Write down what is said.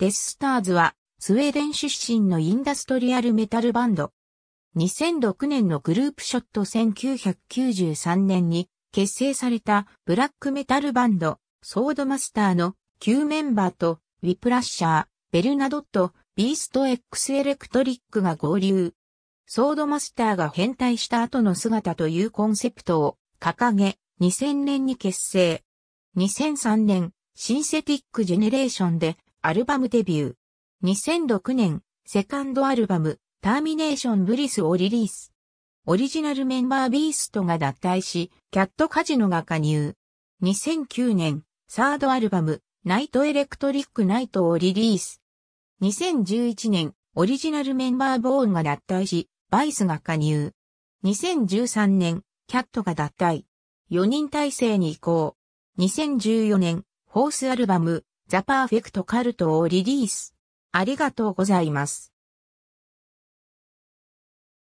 デススターズはスウェーデン出身のインダストリアルメタルバンド。2006年のグループショット1993年に結成されたブラックメタルバンドソードマスターの旧メンバーとウィプラッシャー、ベルナドット、ビースト X エレクトリックが合流。ソードマスターが変態した後の姿というコンセプトを掲げ、2000年に結成。2003年、シンセティックジェネレーションでアルバムデビュー。2006年、セカンドアルバム、ターミネーションブリスをリリース。オリジナルメンバービーストが脱退し、キャットカジノが加入。2009年、サードアルバム、ナイトエレクトリックナイトをリリース。2011年、オリジナルメンバーボーンが脱退し、バイスが加入。2013年、キャットが脱退。4人体制に移行。2014年、フォースアルバム、ザ・パーフェクト・カルトをリリース。ありがとうございます。